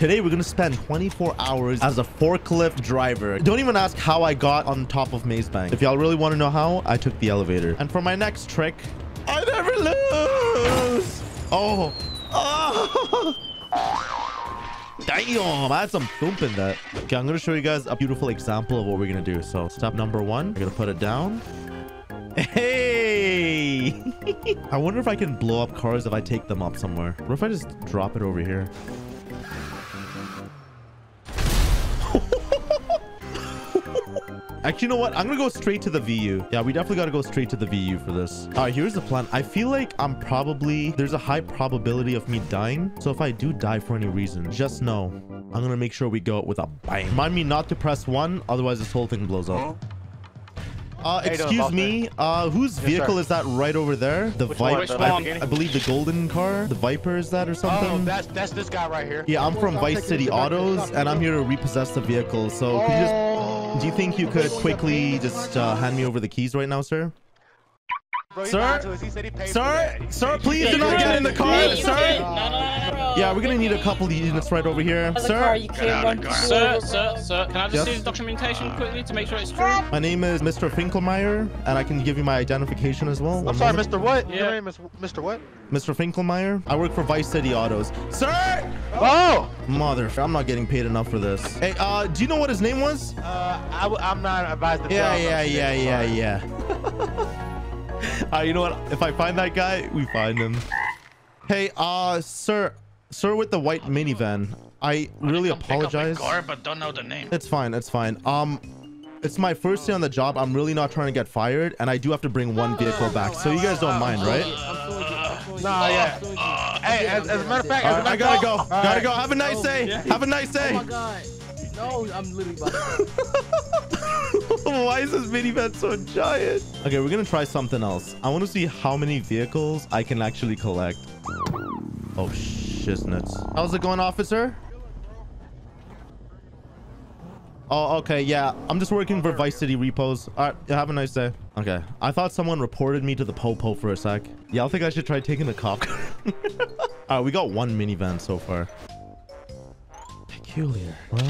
Today, we're going to spend 24 hours as a forklift driver. Don't even ask how I got on top of Maze Bank. If y'all really want to know how, I took the elevator. And for my next trick, I never lose. Oh. Oh. Damn. I had some thump in that. Okay, I'm going to show you guys a beautiful example of what we're going to do. So step number one, I'm going to put it down. Hey. I wonder if I can blow up cars if I take them up somewhere. What if I just drop it over here? Actually, you know what? I'm going to go straight to the VU. Yeah, we definitely got to go straight to the VU for this. All right, here's the plan. I feel like I'm probably... There's a high probability of me dying. So if I do die for any reason, just know I'm going to make sure we go with a bang. Remind me not to press one. Otherwise, this whole thing blows up. Excuse me. Whose vehicle is that right over there? The Viper. I believe the golden car. The Viper is that or something? Oh, that's this guy right here. Yeah, I'm from Vice City Autos, and I'm here to repossess the vehicle. So could you just... Do you think you could quickly just hand me over the keys right now, sir? Bro, sir, please do not get in the car, sir. Yeah, we're gonna need a couple of units right over here, sir. Sir, can I just see the documentation quickly to make sure it's true? My name is Mr. Finkelmeyer, and I can give you my identification as well. I'm sorry, Mr. What? Your name is Mr. What? Mr. Finkelmeyer. I work for Vice City Autos, sir. Oh, mother! I'm not getting paid enough for this. Hey, do you know what his name was? I'm not advised to. Yeah. You know what? If I find that guy, we find him. Hey, sir with the white minivan. I really apologize. Pick up my car, but don't know the name. It's fine. It's fine. It's my first day on the job. I'm really not trying to get fired, and I do have to bring one vehicle back. So you guys don't mind, right? Nah, yeah. Hey, as a matter of fact, I gotta go. Gotta go. Have a nice day. Have a nice day. Oh my god. No, I'm literally about to Why is this minivan so giant? Okay, we're gonna try something else. I want to see how many vehicles I can actually collect. Oh, shiznits. How's it going, officer? Oh, okay, yeah. I'm just working for Vice City Repos. All right, have a nice day. Okay, I thought someone reported me to the po-po for a sec. Yeah, I think I should try taking the cop car. All right, we got one minivan so far. Peculiar. Well.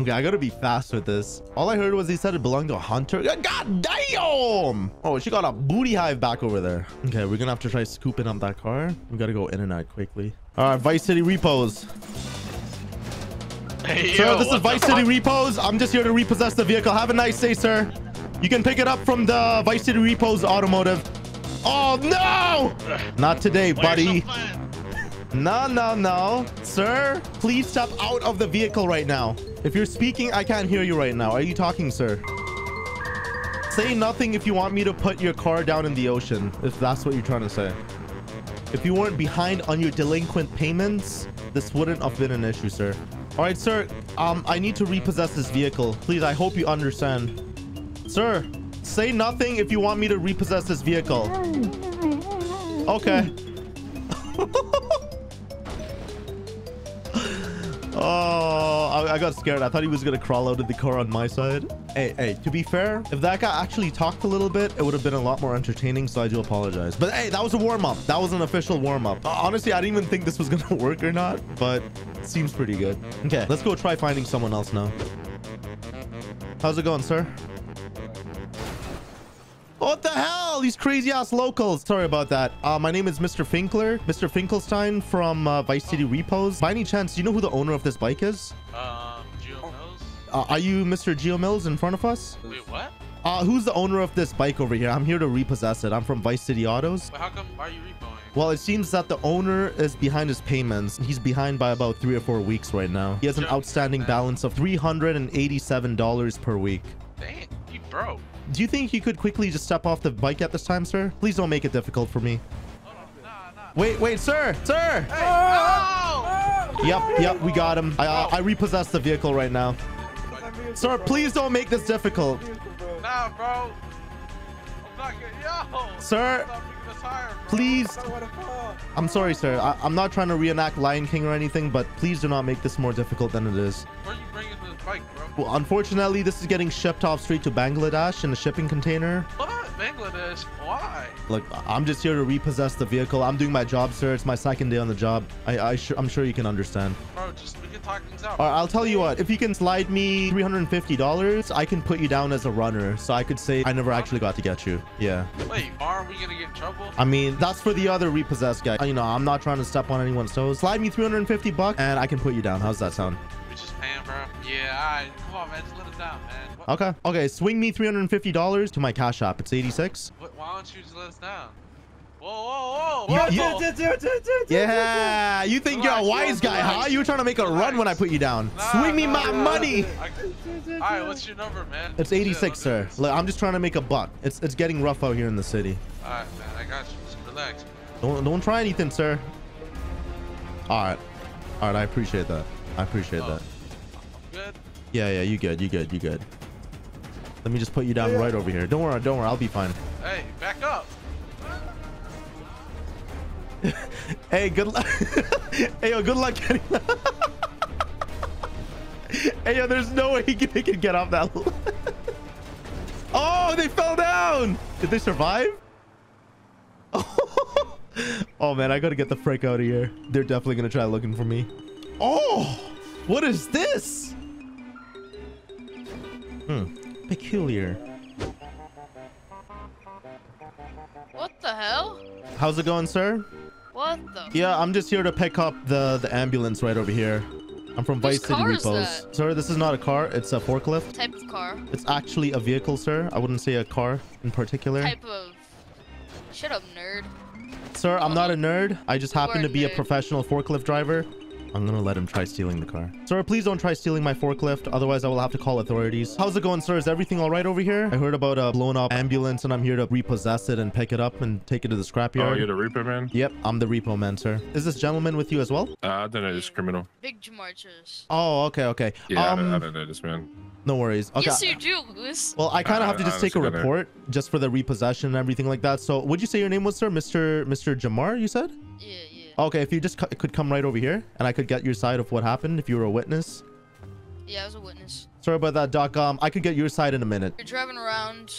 Okay, I gotta be fast with this. All I heard was he said it belonged to a hunter. God damn! Oh, she got a booty hive back over there. Okay, we're gonna have to try scooping up that car. We gotta go in and out quickly. All right, Vice City Repos. Hey, sir, yo, this is Vice City Repos. I'm just here to repossess the vehicle. Have a nice day, sir. You can pick it up from the Vice City Repos automotive. Oh, no! Not today, buddy. No. Sir, please step out of the vehicle right now. If you're speaking, I can't hear you right now. Are you talking, sir? Say nothing if you want me to put your car down in the ocean, if that's what you're trying to say. If you weren't behind on your delinquent payments, this wouldn't have been an issue, sir. All right, sir. I need to repossess this vehicle. Please, I hope you understand. Sir, say nothing if you want me to repossess this vehicle. Okay. Oh, I got scared. I thought he was going to crawl out of the car on my side. Hey, to be fair, if that guy actually talked a little bit, it would have been a lot more entertaining, so I do apologize. But hey, that was a warm-up. That was an official warm-up. Honestly, I didn't even think this was going to work or not, but it seems pretty good. Okay, let's go try finding someone else now. How's it going, sir? What the hell? These crazy-ass locals. Sorry about that. My name is Mr. Finkler. Mr. Finkelstein from Vice City Repos. By any chance, do you know who the owner of this bike is? Geo Mills. Are you Mr. Geo Mills in front of us? Wait, what? Who's the owner of this bike over here? I'm here to repossess it. I'm from Vice City Autos. Wait, how come? Why are you repoing? Well, it seems that the owner is behind his payments. He's behind by about 3 or 4 weeks right now. He has an outstanding balance of $387 per week. Dang, he broke. Do you think you could quickly just step off the bike at this time, sir? Please don't make it difficult for me. Wait, sir! Sir! Hey. Oh. Oh. Yep, we got him. I repossessed the vehicle right now. Sir, please don't make this difficult. Nah, bro. I'm not getting... Yo! Sir! Please. I'm sorry, sir. I'm not trying to reenact Lion King or anything, but please do not make this more difficult than it is. Where are you bringing this bike, bro. Well, unfortunately, this is getting shipped off straight to Bangladesh in a shipping container. What? Bangladesh? Why? Look, I'm just here to repossess the vehicle. I'm doing my job, sir. It's my second day on the job. I'm sure you can understand. Bro, just we can talk things out. All right, I'll tell you what. If you can slide me $350, I can put you down as a runner. So I could say I never actually got to get you. Yeah. Wait, are we gonna get in trouble? I mean, that's for the other repossessed guy. You know, I'm not trying to step on anyone's toes. Slide me $350 and I can put you down. How's that sound? Damn, bro. Yeah, all right. Come on, man. Just let it down, man. What? Okay. Okay, swing me $350 to my cash app. It's 86. Why don't you just let us down? Whoa, whoa, whoa. Yeah, you think you're a wise guy, huh? You were trying to make a run when I put you down. Swing me my money. All right, what's your number, man? It's 86, sir. Look, I'm just trying to make a buck. It's getting rough out here in the city. All right, man. I got you. Just relax. Don't try anything, sir. All right. All right, I appreciate that. I appreciate that. Good? Yeah, you good, you good. Let me just put you down right over here. Don't worry, I'll be fine. Hey, back up. Hey, good luck. Hey, yo, good luck getting Hey, yo, there's no way they can get off that. Oh, they fell down. Did they survive? Oh, man, I gotta get the frick out of here. They're definitely gonna try looking for me. Oh, what is this? Peculiar. What the hell? How's it going, sir? What the? Yeah, I'm just here to pick up the ambulance right over here. I'm from Vice City Repos. Sir, this is not a car. It's a forklift. What type of car? It's actually a vehicle, sir. I wouldn't say a car in particular. Type of... Shut up, nerd. Sir, I'm not a nerd. I just happen to be a professional forklift driver. I'm gonna let him try stealing the car. Sir, please don't try stealing my forklift. Otherwise, I will have to call authorities. How's it going, sir? Is everything all right over here? I heard about a blown up ambulance and I'm here to repossess it and pick it up and take it to the scrapyard. Oh, you're the repo man? Yep, I'm the repo man, sir. Is this gentleman with you as well? I don't know this criminal. Big marchers. Oh, okay. Yeah, I don't know this man. No worries. Okay. Yes, you do, Goose. Well, I kind of have to just take a report just for the repossession and everything like that. So would you say your name was, sir? Mr. Jamar, you said? Yeah. Okay, if you just could come right over here and I could get your side of what happened if you were a witness. Yeah, I was a witness. Sorry about that, Doc. I could get your side in a minute. You're driving around.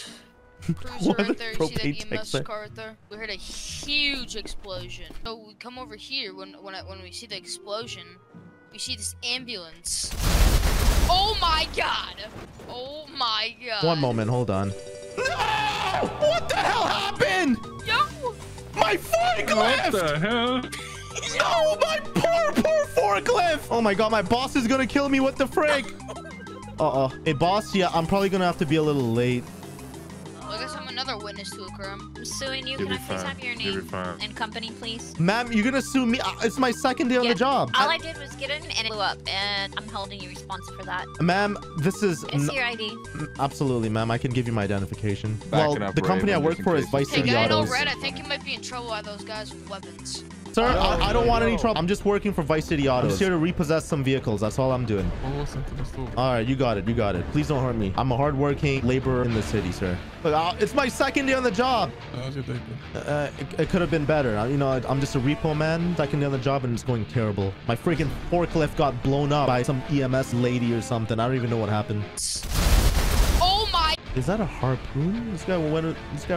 Cruiser right there. You see that EMS car right there? We heard a huge explosion. So we come over here when we see the explosion, we see this ambulance. Oh my god! Oh my god! One moment, hold on. No! What the hell happened? Yo! My forklift! What the hell? No, my poor forklift! Oh my god, my boss is gonna kill me. What the frick? Uh-oh. Hey, boss, yeah, I'm probably gonna have to be a little late. I guess I'm another witness to a crime. I'm suing you. Can I please have your name and company, please? Ma'am, you're gonna sue me? It's my second day on the job. All I did was get in and it blew up, and I'm holding you responsible for that. Ma'am, this is... It's your ID. Absolutely, ma'am. I can give you my identification. Well, the company I work for is Vice City Autos. Hey, guy in all red, I think you might be in trouble by those guys with weapons. Sir, I don't want any trouble. I'm just working for Vice City Autos. I'm just here to repossess some vehicles. That's all I'm doing. All right, you got it. Please don't hurt me. I'm a hardworking laborer in the city, sir. Look, it's my second day on the job. How's your day been? It could have been better. You know, I'm just a repo man. Second day on the job and it's going terrible. My freaking forklift got blown up by some EMS lady or something. I don't even know what happened. Oh my! Is that a harpoon? This guy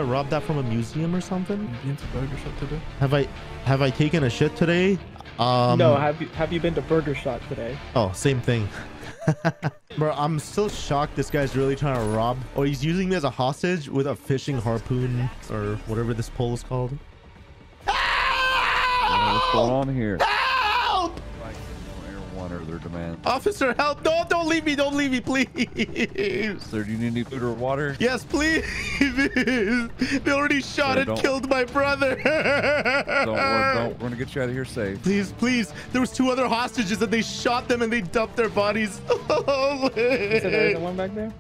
robbed that from a museum or something. Been to Burger Shot today? Have I taken a shit today? No. Have you been to Burger Shot today? Oh, same thing. Bro, I'm still shocked this guy's really trying to rob. Oh, he's using me as a hostage with a fishing harpoon or whatever this pole is called. What's going on here? Help! Their demand. Officer, help! No, don't leave me, please. Sir, do you need any food or water? Yes, please. They already shot and killed my brother. Don't worry. We're gonna get you out of here safe. Please. There was two other hostages and they shot them and they dumped their bodies. Oh, is there one back there?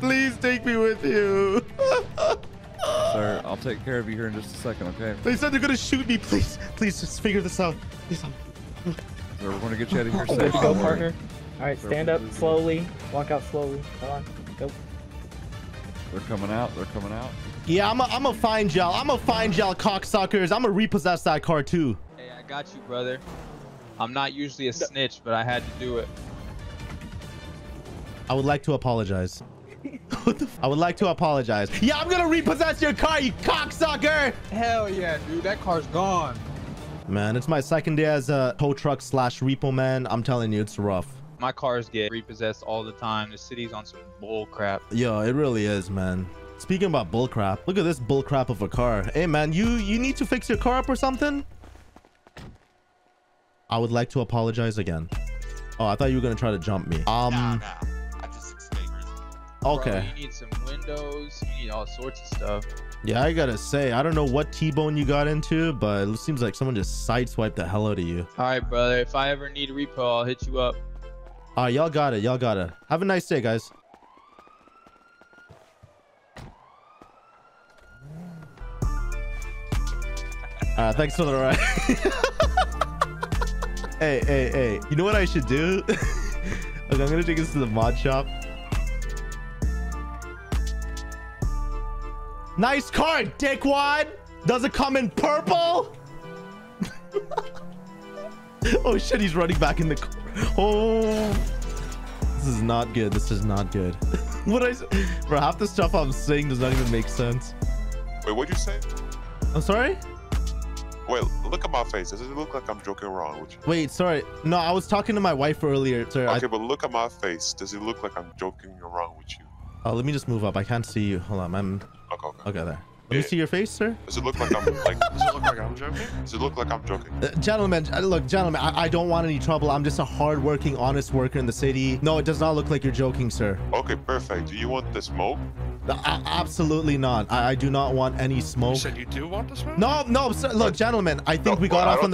Please take me with you. Sir, I'll take care of you here in just a second, okay? They said they're gonna shoot me. Please, just figure this out. We're going to get you out of here safe. Go, partner. All right, stand up slowly. Walk out slowly. Come on. Go. They're coming out. Yeah, I'm a find y'all. I'm a find y'all, cocksuckers. I'm going to repossess that car, too. Hey, I got you, brother. I'm not usually a snitch, but I had to do it. I would like to apologize. I would like to apologize. Yeah, I'm gonna repossess your car, you cocksucker. Hell yeah, dude. That car's gone. Man, it's my second day as a tow truck slash repo man. I'm telling you, it's rough. My cars get repossessed all the time. The city's on some bull crap. Yo, it really is, man. Speaking about bull crap, look at this bull crap of a car. Hey, man, you need to fix your car up or something? I would like to apologize again. Oh, I thought you were gonna try to jump me. Nah. I just escaped. Okay. Bro, you need some windows. You need all sorts of stuff. Yeah, I gotta say, I don't know what T-bone you got into, but it seems like someone just sideswiped the hell out of you. All right, brother. If I ever need a repo, I'll hit you up. All right, y'all got it. Y'all got it. Have a nice day, guys. All right, thanks for the ride. Hey. You know what I should do? Okay, I'm going to take this to the mod shop. Nice car, dickwad. Does it come in purple? Oh, shit. He's running back in the car. Oh, this is not good. This is not good. Bro, half the stuff I'm saying does not even make sense. Wait, what'd you say? I'm sorry? Wait, look at my face. Does it look like I'm joking around with you? Wait, sorry. No, I was talking to my wife earlier. Sorry, okay, but look at my face. Does it look like I'm joking around with you? Oh, let me just move up. I can't see you. Hold on, man. Okay, there. Let me see your face, sir. Does it look like I'm like? Does it look like I'm joking? Does it look like I'm joking? Gentlemen, I don't want any trouble. I'm just a hardworking, honest worker in the city. No, it does not look like you're joking, sir. Okay, perfect. Do you want the smoke? Absolutely not. I do not want any smoke. You said you do want the smoke? No, sir, look, gentlemen. I think we got off on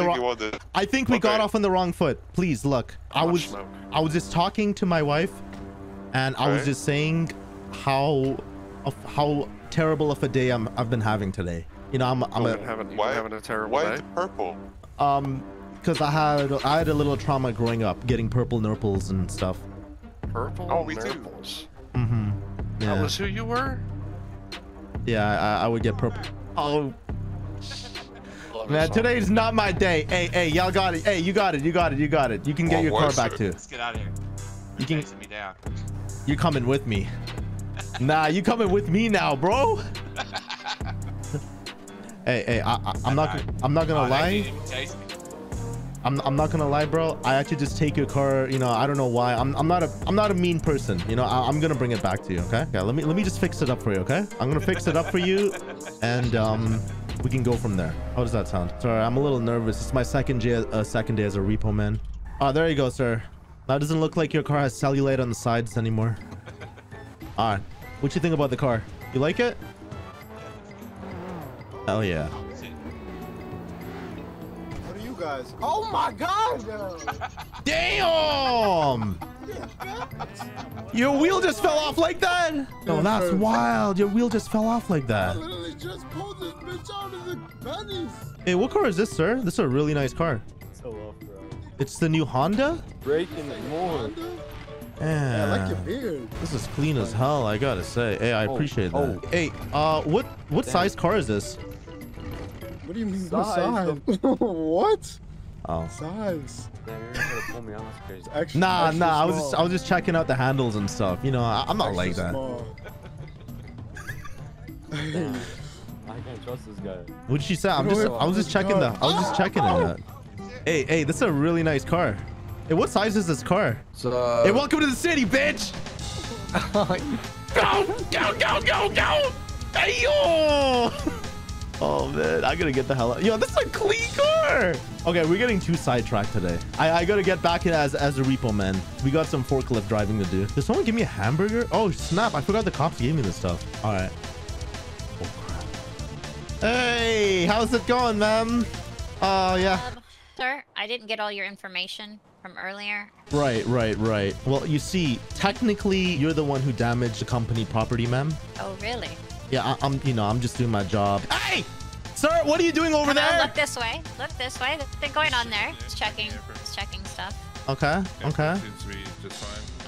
the wrong foot. Please look. I was just talking to my wife, and I was just saying how terrible of a day I've been having today. You know, you've been having a terrible day. Why purple? Because I had a little trauma growing up, getting purple nurples and stuff. Purple nurples. Mm-hmm. Yeah. Tell us who you were. Yeah, I would get purple. Oh, man, today's not my day. Hey, y'all got it. Hey, you got it. You can get your car back too. Let's get out of here. You can sit me down. You're coming with me. Nah, you coming with me now, bro. Hey, I'm not gonna lie. I'm not gonna lie, bro. I actually just take your car. You know, I don't know why. I'm not a mean person. You know, I'm gonna bring it back to you. Okay. Yeah. Let me just fix it up for you. Okay. I'm gonna fix it up for you, and we can go from there. How does that sound? Sorry, I'm a little nervous. It's my second day as a repo man. Oh, there you go, sir. That doesn't look like your car has cellulite on the sides anymore. All right. What you think about the car? You like it? Hell yeah. What are you guys? Oh my God! Damn! Your wheel just fell off like that? No, that's wild. Your wheel just fell off like that. I literally just pulled this bitch out of the pennies. Hey, what car is this, sir? This is a really nice car. So off, bro. It's the new Honda? Breaking the more. Yeah, I like your beard. This is clean as hell, I gotta say. Hey, I appreciate that. Hey, what size car is this? What do you mean size? What? Oh. Size. Nah. I was just checking out the handles and stuff. You know, I'm not like that. I can't trust this guy. What did she say? I was just checking it out. Hey, this is a really nice car. Hey, what size is this car? Hey, welcome to the city, bitch! Go! Hey, yo! Oh, man, I gotta get the hell out. Yo, this is a clean car! Okay, we're getting too sidetracked today. I gotta get back in as a repo man. We got some forklift driving to do. Did someone give me a hamburger? Oh, snap, I forgot the cops gave me this stuff. All right. Oh, crap. Hey, how's it going, ma'am? Oh, yeah. Sir, I didn't get all your information from earlier. Right. Well, you see, technically, you're the one who damaged the company property, ma'am. Oh, really? Yeah, I'm just doing my job. Hey! Sir, what are you doing over there? Look this way. Look this way. They're going on there. It's checking stuff. Okay.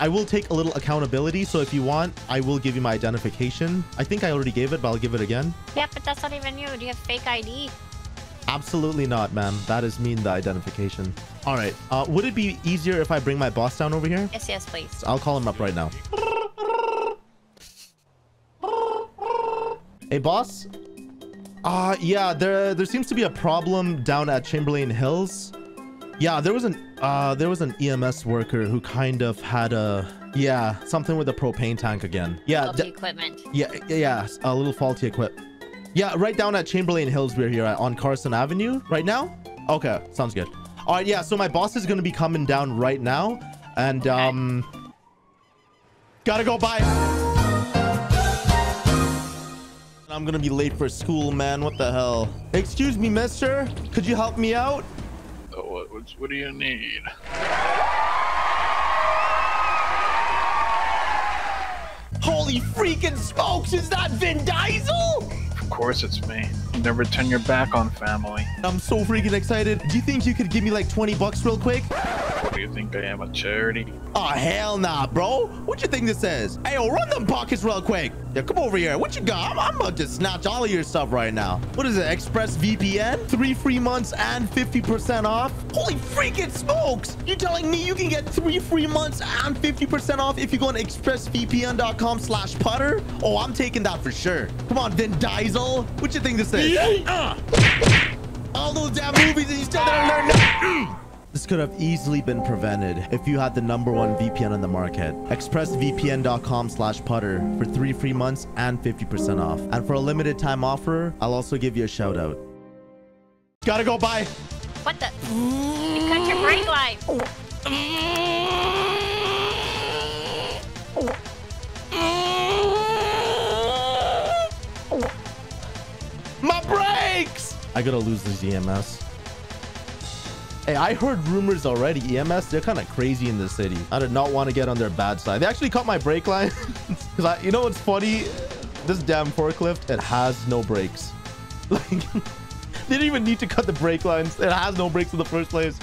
I will take a little accountability, so if you want, I will give you my identification. I think I already gave it, but I'll give it again. Yeah, but that's not even you. Do you have fake ID? Absolutely not, ma'am. That is mean, the identification. All right. Would it be easier if I bring my boss down over here? Yes, yes, please. So I'll call him up right now. Hey, boss. Yeah, there seems to be a problem down at Chamberlain Hills. Yeah, there was an EMS worker who kind of had something with the propane tank again. Yeah, faulty equipment. Yeah, a little faulty equipment. Yeah, right down at Chamberlain Hills, we're here on Carson Avenue right now. Okay, sounds good. All right, yeah, so my boss is going to be coming down right now, and okay. Gotta go, bye. I'm going to be late for school, man. What the hell? Excuse me, mister. Could you help me out? What do you need? Holy freaking smokes! Is that Vin Diesel? Of course it's me. You never turn your back on family. I'm so freaking excited. Do you think you could give me like 20 bucks real quick? What do you think I am, a charity? Oh, hell nah, bro. What you think this is? Hey, yo, run them pockets real quick. Yeah, come over here. What you got? I'm about to snatch all of your stuff right now. What is it? ExpressVPN? 3 free months and 50% off? Holy freaking smokes! You're telling me you can get 3 free months and 50% off if you go on expressvpn.com/putter? Oh, I'm taking that for sure. Come on, Vin Diesel. What you think this is? Yeah. All those damn movies and you still don't learn nothing. This could have easily been prevented if you had the #1 VPN on the market. ExpressVPN.com/putter for 3 free months and 50% off. And for a limited time offer, I'll also give you a shout out. Gotta go, bye. What the? You cut your brake light. My brakes! I gotta lose this EMS. Hey, I heard rumors already. EMS, they're kind of crazy in this city. I did not want to get on their bad side. They actually cut my brake line. Because you know what's funny? This damn forklift, it has no brakes. Like, they didn't even need to cut the brake lines. It has no brakes in the first place.